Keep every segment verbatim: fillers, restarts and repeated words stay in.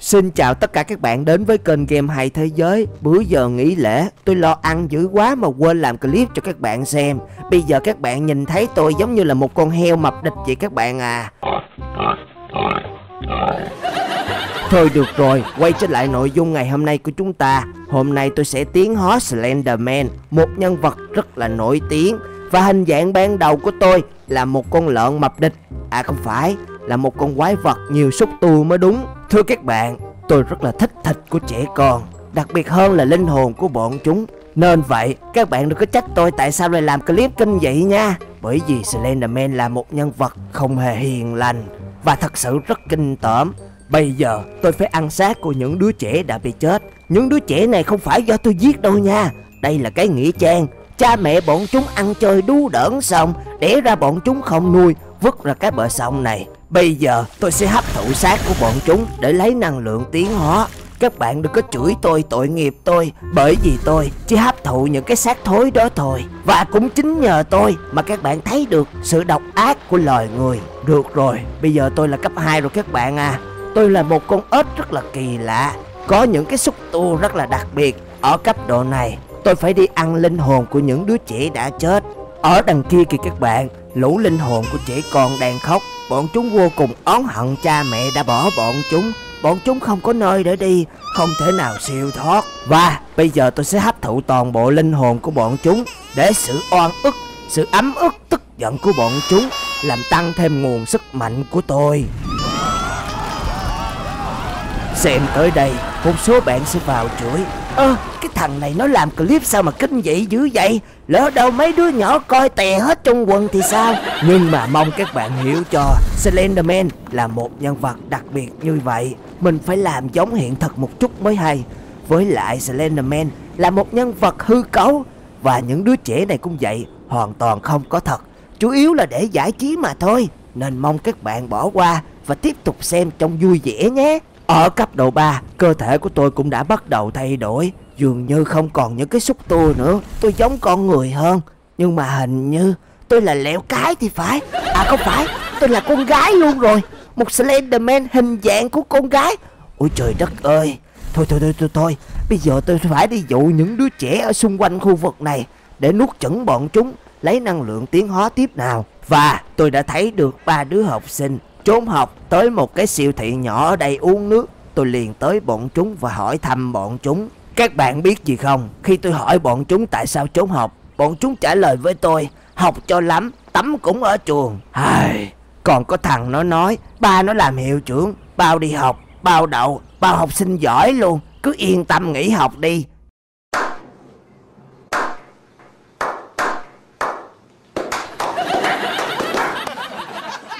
Xin chào tất cả các bạn đến với kênh Game Hay Thế Giới. Bữa giờ nghỉ lễ, tôi lo ăn dữ quá mà quên làm clip cho các bạn xem. Bây giờ các bạn nhìn thấy tôi giống như là một con heo mập địch vậy các bạn à. Thôi được rồi, quay trở lại nội dung ngày hôm nay của chúng ta. Hôm nay tôi sẽ tiến hóa Slenderman, một nhân vật rất là nổi tiếng. Và hình dạng ban đầu của tôi là một con lợn mập địch. À không phải, là một con quái vật nhiều xúc tu mới đúng. Thưa các bạn, tôi rất là thích thịt của trẻ con, đặc biệt hơn là linh hồn của bọn chúng. Nên vậy, các bạn đừng có trách tôi tại sao lại làm clip kinh dị nha. Bởi vì Slenderman là một nhân vật không hề hiền lành và thật sự rất kinh tởm. Bây giờ tôi phải ăn xác của những đứa trẻ đã bị chết. Những đứa trẻ này không phải do tôi giết đâu nha. Đây là cái nghĩa trang. Cha mẹ bọn chúng ăn chơi đú đỡn xong, đẻ ra bọn chúng không nuôi, vứt ra cái bờ sông này. Bây giờ tôi sẽ hấp thụ xác của bọn chúng để lấy năng lượng tiến hóa. Các bạn đừng có chửi tôi tội nghiệp tôi, bởi vì tôi chỉ hấp thụ những cái xác thối đó thôi. Và cũng chính nhờ tôi mà các bạn thấy được sự độc ác của loài người. Được rồi, bây giờ tôi là cấp hai rồi các bạn à. Tôi là một con ếch rất là kỳ lạ, có những cái xúc tu rất là đặc biệt. Ở cấp độ này, tôi phải đi ăn linh hồn của những đứa trẻ đã chết. Ở đằng kia kìa các bạn, lũ linh hồn của trẻ con đang khóc. Bọn chúng vô cùng oán hận cha mẹ đã bỏ bọn chúng. Bọn chúng không có nơi để đi, không thể nào siêu thoát. Và bây giờ tôi sẽ hấp thụ toàn bộ linh hồn của bọn chúng để sự oan ức, sự ấm ức, tức giận của bọn chúng làm tăng thêm nguồn sức mạnh của tôi. Xem tới đây, một số bạn sẽ vào chửi: ơ, cái thằng này nó làm clip sao mà kinh dị dữ vậy? Lỡ đâu mấy đứa nhỏ coi tè hết trong quần thì sao? Nhưng mà mong các bạn hiểu cho, Slenderman là một nhân vật đặc biệt như vậy. Mình phải làm giống hiện thực một chút mới hay. Với lại Slenderman là một nhân vật hư cấu. Và những đứa trẻ này cũng vậy, hoàn toàn không có thật. Chủ yếu là để giải trí mà thôi. Nên mong các bạn bỏ qua và tiếp tục xem trong vui vẻ nhé. Ở cấp độ ba, cơ thể của tôi cũng đã bắt đầu thay đổi. Dường như không còn những cái xúc tu nữa, tôi giống con người hơn. Nhưng mà hình như tôi là lẹo cái thì phải. À không phải, tôi là con gái luôn rồi. Một Slenderman hình dạng của con gái. Ôi trời đất ơi. Thôi thôi thôi thôi thôi. Bây giờ tôi phải đi dụ những đứa trẻ ở xung quanh khu vực này để nuốt chửng bọn chúng, lấy năng lượng tiến hóa tiếp nào. Và tôi đã thấy được ba đứa học sinh trốn học tới một cái siêu thị nhỏ ở đây uống nước. Tôi liền tới bọn chúng và hỏi thăm bọn chúng. Các bạn biết gì không? Khi tôi hỏi bọn chúng tại sao trốn học, bọn chúng trả lời với tôi: học cho lắm, tắm cũng ở chuồng. Hài, còn có thằng nó nói ba nó làm hiệu trưởng, bao đi học, bao đậu, bao học sinh giỏi luôn, cứ yên tâm nghỉ học đi.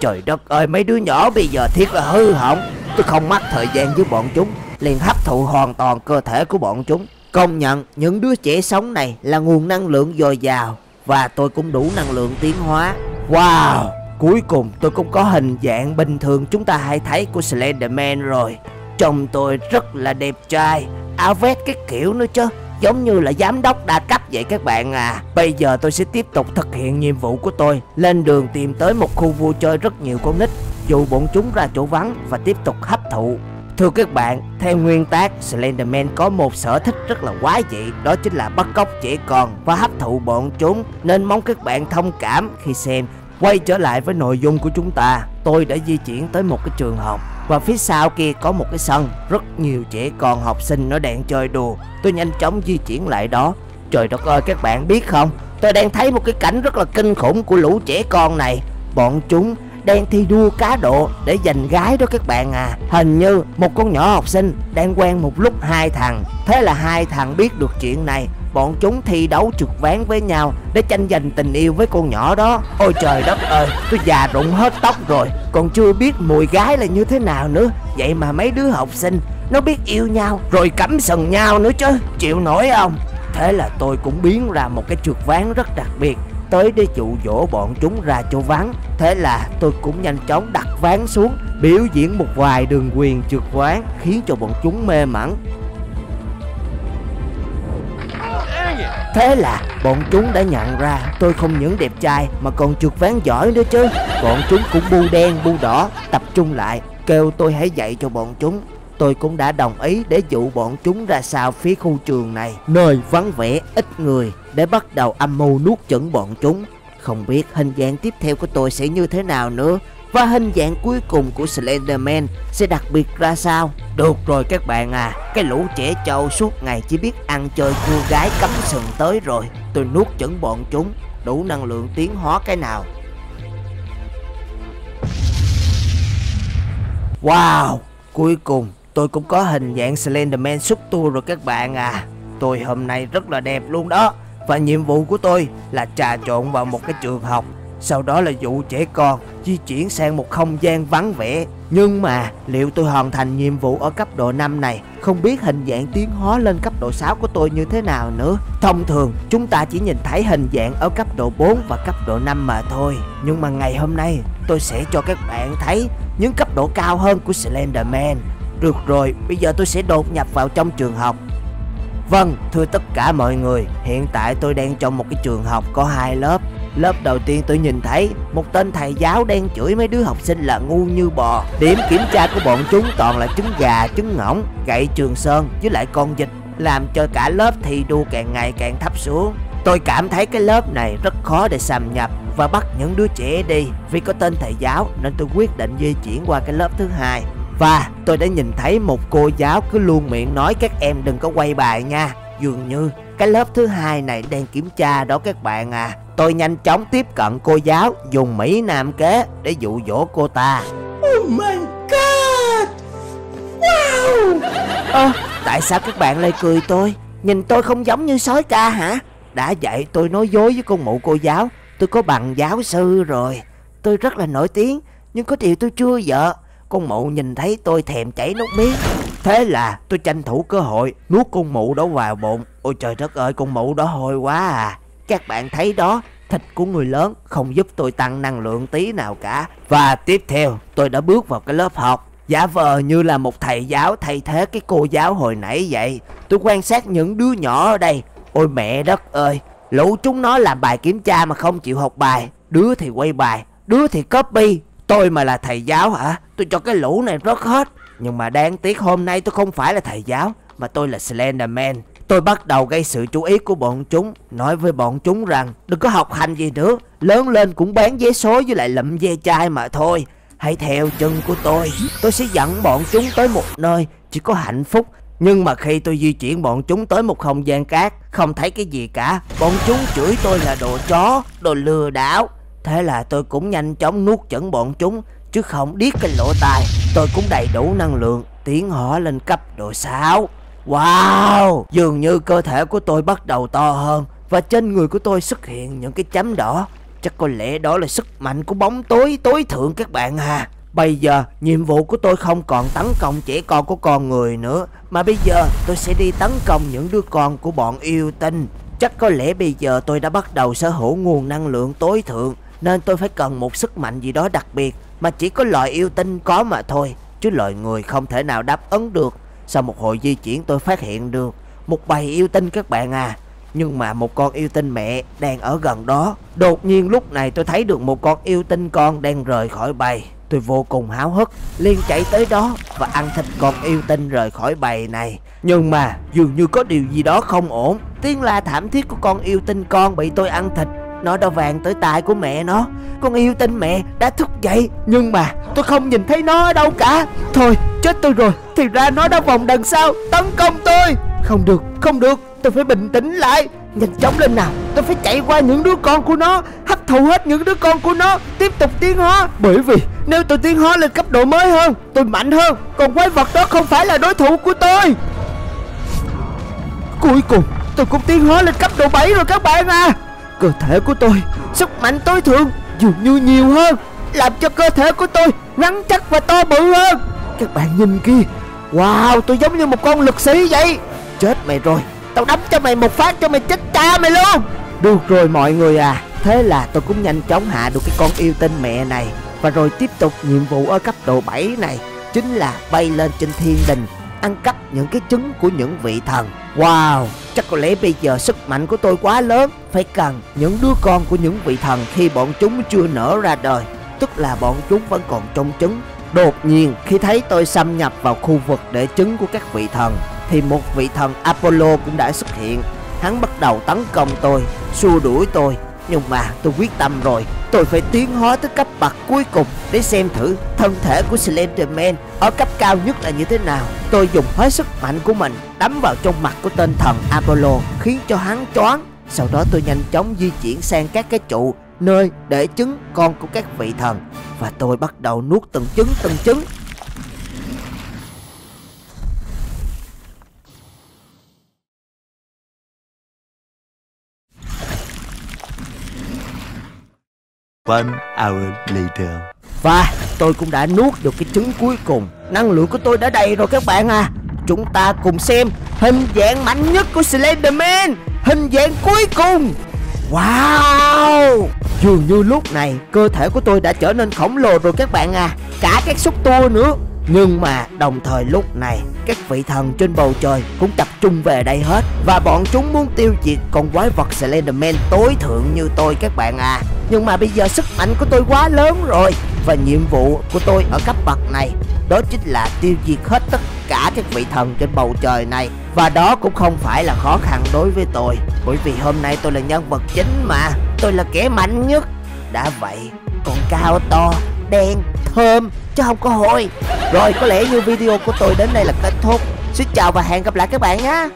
Trời đất ơi, mấy đứa nhỏ bây giờ thiệt là hư hỏng. Tôi không mất thời gian với bọn chúng, liền hấp thụ hoàn toàn cơ thể của bọn chúng. Công nhận những đứa trẻ sống này là nguồn năng lượng dồi dào. Và tôi cũng đủ năng lượng tiến hóa. Wow, cuối cùng tôi cũng có hình dạng bình thường chúng ta hay thấy của Slenderman rồi. Trông tôi rất là đẹp trai, áo vest cái kiểu nữa chứ, giống như là giám đốc đa cấp vậy các bạn à. Bây giờ tôi sẽ tiếp tục thực hiện nhiệm vụ của tôi, lên đường tìm tới một khu vui chơi rất nhiều con nít, dụ bọn chúng ra chỗ vắng và tiếp tục hấp thụ. Thưa các bạn, theo nguyên tác, Slenderman có một sở thích rất là quái dị, đó chính là bắt cóc trẻ con và hấp thụ bọn chúng. Nên mong các bạn thông cảm khi xem. Quay trở lại với nội dung của chúng ta, tôi đã di chuyển tới một cái trường học. Và phía sau kia có một cái sân, rất nhiều trẻ con học sinh nó đang chơi đùa. Tôi nhanh chóng di chuyển lại đó. Trời đất ơi các bạn biết không, tôi đang thấy một cái cảnh rất là kinh khủng của lũ trẻ con này. Bọn chúng đang thi đua cá độ để giành gái đó các bạn à. Hình như một con nhỏ học sinh đang quen một lúc hai thằng. Thế là hai thằng biết được chuyện này, bọn chúng thi đấu trượt ván với nhau để tranh giành tình yêu với con nhỏ đó. Ôi trời đất ơi, tôi già rụng hết tóc rồi, còn chưa biết mùi gái là như thế nào nữa. Vậy mà mấy đứa học sinh nó biết yêu nhau rồi cắm sừng nhau nữa chứ, chịu nổi không? Thế là tôi cũng biến ra một cái trượt ván rất đặc biệt tới để dụ dỗ bọn chúng ra chỗ vắng. Thế là tôi cũng nhanh chóng đặt ván xuống, biểu diễn một vài đường quyền trượt ván khiến cho bọn chúng mê mẩn. Thế là bọn chúng đã nhận ra tôi không những đẹp trai mà còn trượt ván giỏi nữa chứ. Bọn chúng cũng bu đen bu đỏ, tập trung lại kêu tôi hãy dạy cho bọn chúng. tôi cũng đã đồng ý để dụ bọn chúng ra sau phía khu trường này, nơi vắng vẻ ít người, để bắt đầu âm mưu nuốt chửng bọn chúng. Không biết hình dạng tiếp theo của tôi sẽ như thế nào nữa, và hình dạng cuối cùng của Slenderman sẽ đặc biệt ra sao. Được rồi các bạn à, cái lũ trẻ trâu suốt ngày chỉ biết ăn chơi cua gái cắm sừng tới rồi. Tôi nuốt chửng bọn chúng, đủ năng lượng tiến hóa cái nào. Wow, cuối cùng tôi cũng có hình dạng Slenderman xúc tua rồi các bạn à. Tôi hôm nay rất là đẹp luôn đó. Và nhiệm vụ của tôi là trà trộn vào một cái trường học, sau đó là dụ trẻ con di chuyển sang một không gian vắng vẻ. Nhưng mà liệu tôi hoàn thành nhiệm vụ ở cấp độ năm này, không biết hình dạng tiến hóa lên cấp độ sáu của tôi như thế nào nữa. Thông thường chúng ta chỉ nhìn thấy hình dạng ở cấp độ bốn và cấp độ năm mà thôi. Nhưng mà ngày hôm nay tôi sẽ cho các bạn thấy những cấp độ cao hơn của Slenderman. Được rồi, bây giờ tôi sẽ đột nhập vào trong trường học. Vâng, thưa tất cả mọi người, hiện tại tôi đang trong một cái trường học có hai lớp. Lớp đầu tiên tôi nhìn thấy một tên thầy giáo đang chửi mấy đứa học sinh là ngu như bò. Điểm kiểm tra của bọn chúng toàn là trứng gà, trứng ngỗng, gậy trường sơn với lại con vịt, làm cho cả lớp thi đua càng ngày càng thấp xuống. Tôi cảm thấy cái lớp này rất khó để xâm nhập và bắt những đứa trẻ đi. Vì có tên thầy giáo nên tôi quyết định di chuyển qua cái lớp thứ hai. Và tôi đã nhìn thấy một cô giáo cứ luôn miệng nói các em đừng có quay bài nha. Dường như cái lớp thứ hai này đang kiểm tra đó các bạn à. Tôi nhanh chóng tiếp cận cô giáo, dùng mỹ nam kế để dụ dỗ cô ta. Oh my god, wow. Ơ, tại sao các bạn lại cười tôi? Nhìn tôi không giống như sói ca hả? Đã vậy tôi nói dối với con mụ cô giáo. Tôi có bằng giáo sư rồi, tôi rất là nổi tiếng. Nhưng có điều tôi chưa vợ. Con mụ nhìn thấy tôi thèm chảy nước miếng. Thế là tôi tranh thủ cơ hội nuốt con mụ đó vào bụng. Ôi trời đất ơi, con mụ đó hôi quá à. Các bạn thấy đó, thịt của người lớn không giúp tôi tăng năng lượng tí nào cả. Và tiếp theo tôi đã bước vào cái lớp học, giả vờ như là một thầy giáo thay thế cái cô giáo hồi nãy vậy. Tôi quan sát những đứa nhỏ ở đây. Ôi mẹ đất ơi, lũ chúng nó làm bài kiểm tra mà không chịu học bài. Đứa thì quay bài, đứa thì copy. Tôi mà là thầy giáo hả? Tôi cho cái lũ này rớt hết. Nhưng mà đáng tiếc hôm nay tôi không phải là thầy giáo, mà tôi là Slenderman. Tôi bắt đầu gây sự chú ý của bọn chúng, nói với bọn chúng rằng đừng có học hành gì nữa, lớn lên cũng bán vé số với lại lụm ve chai mà thôi. Hãy theo chân của tôi. Tôi sẽ dẫn bọn chúng tới một nơi chỉ có hạnh phúc. Nhưng mà khi tôi di chuyển bọn chúng tới một không gian khác, không thấy cái gì cả. Bọn chúng chửi tôi là đồ chó, đồ lừa đảo. Thế là tôi cũng nhanh chóng nuốt chửng bọn chúng, chứ không điếc cái lỗ tai. Tôi cũng đầy đủ năng lượng tiến hóa lên cấp độ sáu. Wow, dường như cơ thể của tôi bắt đầu to hơn, và trên người của tôi xuất hiện những cái chấm đỏ. Chắc có lẽ đó là sức mạnh của bóng tối tối thượng các bạn à. Bây giờ nhiệm vụ của tôi không còn tấn công trẻ con của con người nữa, mà bây giờ tôi sẽ đi tấn công những đứa con của bọn yêu tinh. Chắc có lẽ bây giờ tôi đã bắt đầu sở hữu nguồn năng lượng tối thượng, nên tôi phải cần một sức mạnh gì đó đặc biệt mà chỉ có loài yêu tinh có mà thôi, chứ loài người không thể nào đáp ứng được. Sau một hồi di chuyển tôi phát hiện được một bầy yêu tinh các bạn à. Nhưng mà một con yêu tinh mẹ đang ở gần đó. Đột nhiên lúc này tôi thấy được một con yêu tinh con đang rời khỏi bầy. Tôi vô cùng háo hức, liền chạy tới đó và ăn thịt con yêu tinh rời khỏi bầy này. Nhưng mà dường như có điều gì đó không ổn. Tiếng la thảm thiết của con yêu tinh con bị tôi ăn thịt, nó đã vàng tới tai của mẹ nó. Con yêu tinh mẹ đã thức dậy, nhưng mà tôi không nhìn thấy nó ở đâu cả. Thôi chết tôi rồi, thì ra nó đã vòng đằng sau tấn công tôi. Không được, không được, tôi phải bình tĩnh lại. Nhanh chóng lên nào, tôi phải chạy qua những đứa con của nó, hấp thụ hết những đứa con của nó, tiếp tục tiến hóa. Bởi vì nếu tôi tiến hóa lên cấp độ mới hơn, tôi mạnh hơn, còn quái vật đó không phải là đối thủ của tôi. Cuối cùng tôi cũng tiến hóa lên cấp độ bảy rồi các bạn à. Cơ thể của tôi, sức mạnh tối thượng dường như nhiều hơn, làm cho cơ thể của tôi rắn chắc và to bự hơn. Các bạn nhìn kia, wow, tôi giống như một con lực sĩ vậy. Chết mày rồi, tao đấm cho mày một phát cho mày chết cha mày luôn. Được rồi mọi người à, thế là tôi cũng nhanh chóng hạ được cái con yêu tinh mẹ này. Và rồi tiếp tục nhiệm vụ ở cấp độ bảy này, chính là bay lên trên thiên đình, ăn cắp những cái trứng của những vị thần. Wow, chắc có lẽ bây giờ sức mạnh của tôi quá lớn, phải cần những đứa con của những vị thần khi bọn chúng chưa nở ra đời, tức là bọn chúng vẫn còn trong trứng, Đột nhiên khi thấy tôi xâm nhập vào khu vực để trứng của các vị thần thì một vị thần Apollo cũng đã xuất hiện. Hắn bắt đầu tấn công tôi, xua đuổi tôi. Nhưng mà tôi quyết tâm rồi, tôi phải tiến hóa tới cấp bậc cuối cùng để xem thử thân thể của Slenderman ở cấp cao nhất là như thế nào. Tôi dùng hết sức mạnh của mình đấm vào trong mặt của tên thần Apollo khiến cho hắn choáng. Sau đó tôi nhanh chóng di chuyển sang các cái trụ nơi để trứng con của các vị thần, và tôi bắt đầu nuốt từng trứng từng trứng. One hour later. Và tôi cũng đã nuốt được cái trứng cuối cùng. Năng lượng của tôi đã đầy rồi các bạn à. Chúng ta cùng xem hình dạng mạnh nhất của Slenderman, hình dạng cuối cùng. Wow, dường như lúc này cơ thể của tôi đã trở nên khổng lồ rồi các bạn à, cả các xúc tua nữa. Nhưng mà đồng thời lúc này các vị thần trên bầu trời cũng tập trung về đây hết, và bọn chúng muốn tiêu diệt con quái vật Slenderman tối thượng như tôi các bạn à. Nhưng mà bây giờ sức mạnh của tôi quá lớn rồi, và nhiệm vụ của tôi ở cấp bậc này đó chính là tiêu diệt hết tất cả các vị thần trên bầu trời này. Và đó cũng không phải là khó khăn đối với tôi, bởi vì hôm nay tôi là nhân vật chính mà, tôi là kẻ mạnh nhất. Đã vậy còn cao to, đen, thơm chứ không có hôi. Rồi, có lẽ như video của tôi đến đây là kết thúc. Xin chào và hẹn gặp lại các bạn nhé.